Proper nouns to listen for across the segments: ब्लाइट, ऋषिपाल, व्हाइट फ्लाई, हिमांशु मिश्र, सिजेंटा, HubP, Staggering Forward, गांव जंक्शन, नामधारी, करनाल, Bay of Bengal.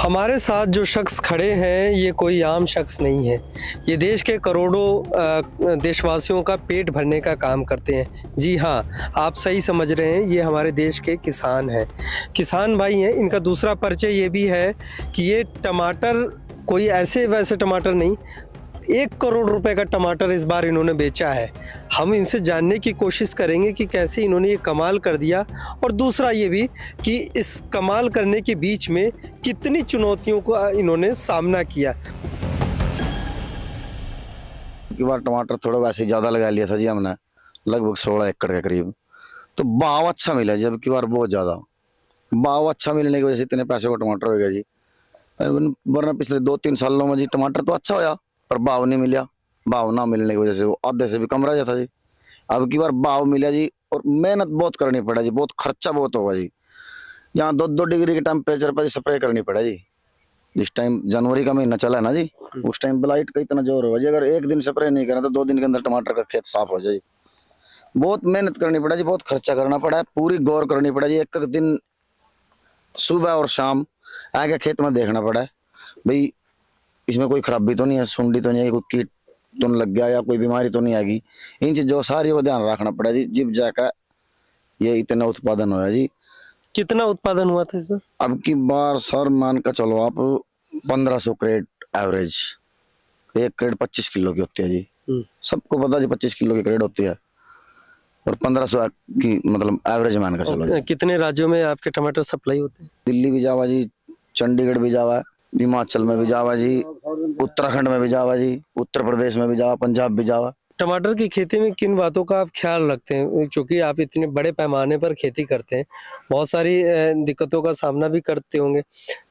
हमारे साथ जो शख्स खड़े हैं ये कोई आम शख्स नहीं है, ये देश के करोड़ों देशवासियों का पेट भरने का काम करते हैं। जी हाँ, आप सही समझ रहे हैं, ये हमारे देश के किसान हैं, किसान भाई हैं। इनका दूसरा परिचय ये भी है कि ये टमाटर कोई ऐसे वैसे टमाटर नहीं, 1 करोड़ रुपए का टमाटर इस बार इन्होंने बेचा है। हम इनसे जानने की कोशिश करेंगे कि कैसे इन्होंने ये कमाल कर दिया, और दूसरा ये भी कि इस कमाल करने के बीच में कितनी चुनौतियों का इन्होंने सामना किया। एक बार टमाटर थोड़ा वैसे ज़्यादा लगा लिया था जी हमने, लगभग 16 एकड़ के करीब, तो भाव अच्छा मिला जी। अब की बार बहुत ज़्यादा भाव अच्छा मिलने की वजह से इतने पैसे का टमाटर हो गया जी, वरना पिछले 2-3 सालों में जी टमाटर तो अच्छा होया पर भाव नहीं मिला। भाव ना मिलने की वजह से वो आधे से भी कम रह जाता जी। अब की बार भाव मिला जी, और मेहनत बहुत करनी पड़ा जी, बहुत खर्चा बहुत होगा जी। यहाँ 2-2 डिग्री के टेम्परेचर पर स्प्रे करनी पड़ा जी। जिस टाइम जनवरी का महीना चला है ना जी, उस टाइम ब्लाइट का इतना जोर होगा जी, अगर 1 दिन स्प्रे नहीं करना तो 2 दिन के अंदर टमाटर का खेत साफ हो जाए। बहुत मेहनत करनी पड़ा जी, बहुत खर्चा करना पड़ा है, पूरी गौर करनी पड़ा जी। एक दिन सुबह और शाम आगे खेत में देखना पड़ा है भाई इसमें कोई खराबी तो नहीं है, सुंडी तो नहीं है, कोई कीट तो नहीं लग गया, या कोई बीमारी तो नहीं आएगी। इन चीज़ों सारी वो ध्यान रखना पड़ा जी। जिब जाकर ये इतना उत्पादन हुआ जी। कितना उत्पादन हुआ था इसमें? अब की बार सर मान का चलो आप 1500 क्रेट एवरेज, 1 क्रेट 25 किलो की होती है जी। सबको पता जी 25 किलो की क्रेट होती है, और 1500 की मतलब एवरेज मान का चलो। कितने राज्यों में आपके टमाटर सप्लाई होते हैं? दिल्ली भी जावा जी, चंडीगढ़ भी जावा, हिमाचल में भी जावा जी, उत्तराखंड में भी जावा जी, उत्तर प्रदेश में भी जावा, पंजाब भी जावा। टमाटर की खेती में किन बातों का आप ख्याल रखते हैं, क्योंकि आप इतने बड़े पैमाने पर खेती करते हैं, बहुत सारी दिक्कतों का सामना भी करते होंगे,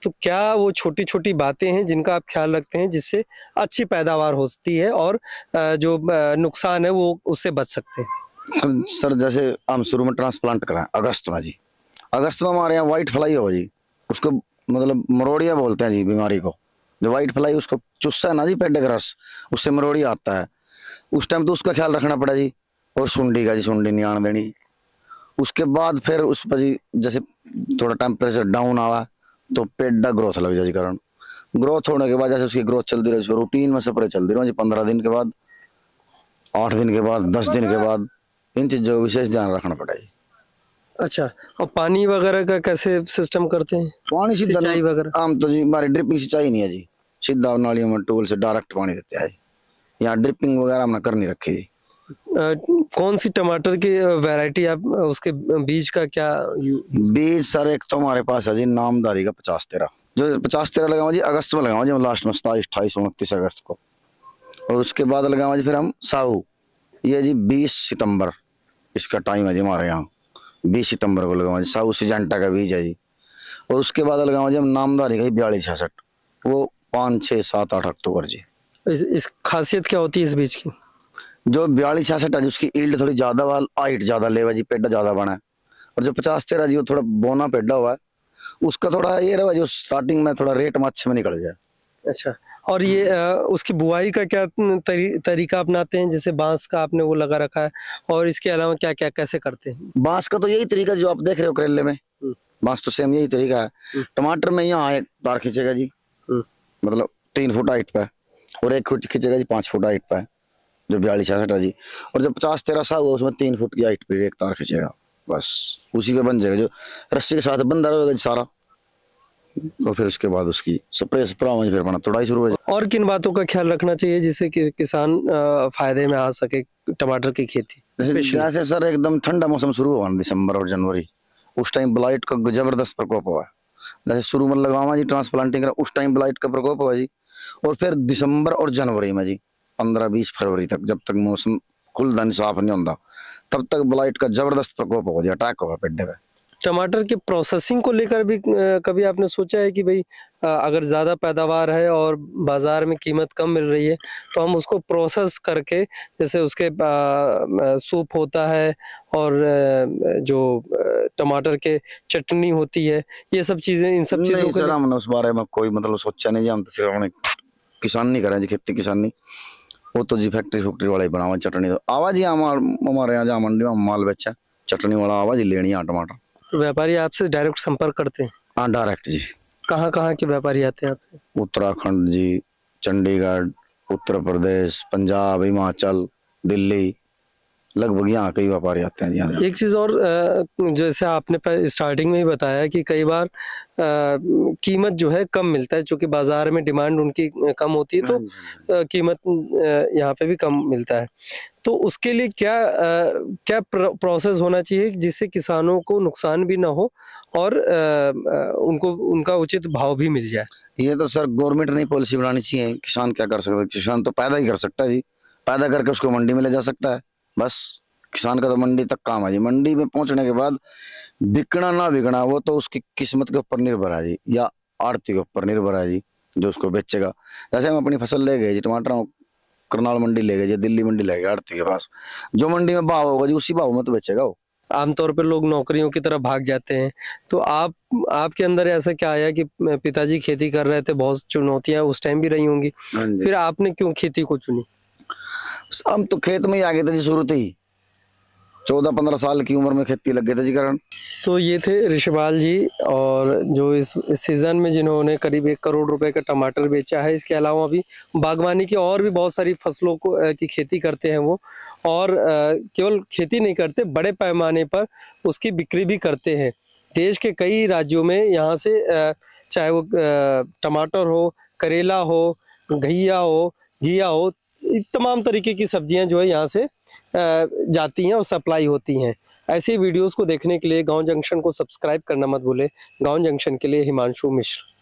तो क्या वो छोटी छोटी बातें हैं जिनका आप ख्याल रखते हैं जिससे अच्छी पैदावार होती है और जो नुकसान है वो उससे बच सकते हैं? सर जैसे हम शुरू में ट्रांसप्लांट कराएं अगस्त में जी, अगस्त में हमारे यहाँ व्हाइट फ्लाई हो जी, उसको मतलब मरोड़िया बोलते हैं जी बीमारी को, जो वाइट फ्लाई उसको चुस्सा है ना जी पेटे का रस, उससे मरोड़िया आता है। उस टाइम तो उसका ख्याल रखना पड़ा जी, और सुंडी का जी, सुंडी नहीं आने देनी। उसके बाद फिर उस पर जी जैसे थोड़ा टेम्परेचर डाउन आवा तो पेड़ा ग्रोथ लग जाए जी, कारण ग्रोथ होने के बाद जैसे उसकी ग्रोथ चलती रही, उस पर रूटीन में स्प्रे चलती रहो जी, 15 दिन के बाद, 8 दिन के बाद, 10 दिन के बाद, इन चीज़ों का विशेष ध्यान रखना पड़ा जी। अच्छा, और पानी वगैरह का कैसे सिस्टम करते हैं? पानी सीधा सिंचाई वगैरह आम तो जी हमारी ड्रिपिंग सिंचाई नहीं है जी, सीधा नालियों में टूल से डायरेक्ट पानी देते हैं। यहाँ ड्रिपिंग वगैरह हमने कर नहीं रखी जी। कौन सी टमाटर की वैरायटी आप उसके बीज का क्या बीज? सर एक तो हमारे पास है जी नामधारी का 5013, जो 5013 लगावा जी अगस्त में लगावा जी, हम लास्ट में 27, 28, 29 अगस्त को, और उसके बाद लगावा जी फिर हम साहू, ये जी 20 सितम्बर इसका टाइम है जी हमारे यहाँ, 20 सितंबर को लगावा जी साहू सिजेंटा का बीज है जी। और उसके बाद लगावा जी हम नामधारी का 4266, वो 5, 6, 7, 8 अक्टूबर जी। इस खासियत क्या होती है इस बीज की? जो 4266 है जी उसकी ईल्ड थोड़ी ज़्यादा वाल, हाइट ज़्यादा लेवा जी, पेड़ा ज़्यादा बना है, और जो 5013 जी वो थोड़ा बोना पेड़ा हुआ है, उसका थोड़ा ये रहा जो स्टार्टिंग में थोड़ा रेट में अच्छे में निकल जाए। अच्छा, और ये उसकी बुआई का क्या तरीका अपनाते हैं? जैसे बांस का आपने वो लगा रखा है, और इसके अलावा क्या क्या कैसे करते हैं? बांस का तो यही तरीका जो आप देख रहे हो करेले में, बांस तो सेम यही तरीका है। टमाटर में यहाँ तार खींचेगा जी, मतलब 3 फुट हाइट पे, और 1 फुट खींचेगा जी 5 फुट हाइट पे, जो 4266 जी। और जो 5013 सा हुआ उसमें 3 फुट की हाइट पे एक तार खींचेगा, बस उसी पे बन जाएगा, जो रस्सी के साथ बंधा रहेगा जी सारा। और फिर उसके बाद उसकी स्प्रे फिर बना थोड़ा ही शुरू हो जाए। और किन बातों का ख्याल रखना चाहिए जिससे कि किसान फायदे में आ सके टमाटर की खेती? जैसे सर एकदम ठंडा मौसम शुरू हुआ दिसंबर और जनवरी, उस टाइम ब्लाइट का जबरदस्त प्रकोप हुआ। जैसे शुरू में लगावा जी ट्रांसप्लांटिंग, उस टाइम ब्लाइट का प्रकोप हुआ जी, और फिर दिसंबर और जनवरी में जी 15-20 फरवरी तक, जब तक मौसम खुलदन साफ नहीं होता तब तक ब्लाइट का जबरदस्त प्रकोप हो गया, अटैक हुआ पेड़ पे। टमाटर के प्रोसेसिंग को लेकर भी कभी आपने सोचा है कि भाई अगर ज़्यादा पैदावार है और बाज़ार में कीमत कम मिल रही है तो हम उसको प्रोसेस करके, जैसे उसके सूप होता है और जो टमाटर के चटनी होती है, ये सब चीज़ें, इन सब चीज़ों को? हमने उस बारे में कोई मतलब सोचा नहीं जी, हम तो फिर हमने किसान नहीं करें जी, खेती किसान नहीं, वो तो जी फैक्ट्री वाले ही बनावा चटनी। तो आवा जी हमारे यहाँ जहाँ मंडी में माल बेचा चटनी वाला आवा जी लेनी है टमाटर। तो व्यापारी आपसे डायरेक्ट संपर्क करते हैं? हाँ डायरेक्ट जी, कहाँ कहाँ के व्यापारी आते हैं आपसे? उत्तराखंड जी, चंडीगढ़, उत्तर प्रदेश, पंजाब, हिमाचल, दिल्ली, लगभग यहाँ कई व्यापारी आते हैं। यहाँ एक चीज और, जैसे आपने स्टार्टिंग में ही बताया कि कई बार कीमत जो है कम मिलता है, क्योंकि बाजार में डिमांड उनकी कम होती है तो कीमत यहाँ पे भी कम मिलता है। तो उसके लिए क्या प्रोसेस होना चाहिए जिससे किसानों को नुकसान भी ना हो और उनको उनका उचित भाव भी मिल जाए? ये तो सर गवर्नमेंट ने पॉलिसी बनानी चाहिए। किसान क्या कर सकता है? किसान तो पैदा ही कर सकता है जी, पैदा करके उसको मंडी में ले जा सकता है, बस किसान का तो मंडी तक काम है जी। मंडी में पहुंचने के बाद बिकना ना बिकना वो तो उसकी किस्मत के ऊपर निर्भर है जी, या आड़ती के ऊपर निर्भर है जी, जो उसको बेचेगा। जैसे हम अपनी फसल ले गए जी, टमाटर करनाल मंडी ले गए जी, दिल्ली मंडी ले गए, आड़ती के पास जो मंडी में भाव होगा जी उसी भाव में तो बेचेगा वो। आमतौर पर लोग नौकरियों की तरफ भाग जाते हैं, तो आपके अंदर ऐसा क्या आया कि पिताजी खेती कर रहे थे, बहुत चुनौतियां उस टाइम भी रही होंगी, फिर आपने क्यों खेती को चुनी? हम तो खेत में ही आ गए थे जी शुरू से ही, 14-15 साल की उम्र में खेती लग गए थे जी करण। तो ये थे ऋषिपाल जी, और जो इस सीजन में जिन्होंने करीब 1 करोड़ रुपए का टमाटर बेचा है। इसके अलावा अभी बागवानी की और भी बहुत सारी फसलों की खेती करते हैं वो, और केवल खेती नहीं करते, बड़े पैमाने पर उसकी बिक्री भी करते हैं। देश के कई राज्यों में यहाँ से चाहे वो टमाटर हो, करेला हो, घिया हो, तमाम तरीके की सब्जियां जो है यहाँ से जाती हैं और सप्लाई होती हैं। ऐसे वीडियोस को देखने के लिए गांव जंक्शन को सब्सक्राइब करना मत भूलें। गांव जंक्शन के लिए हिमांशु मिश्र।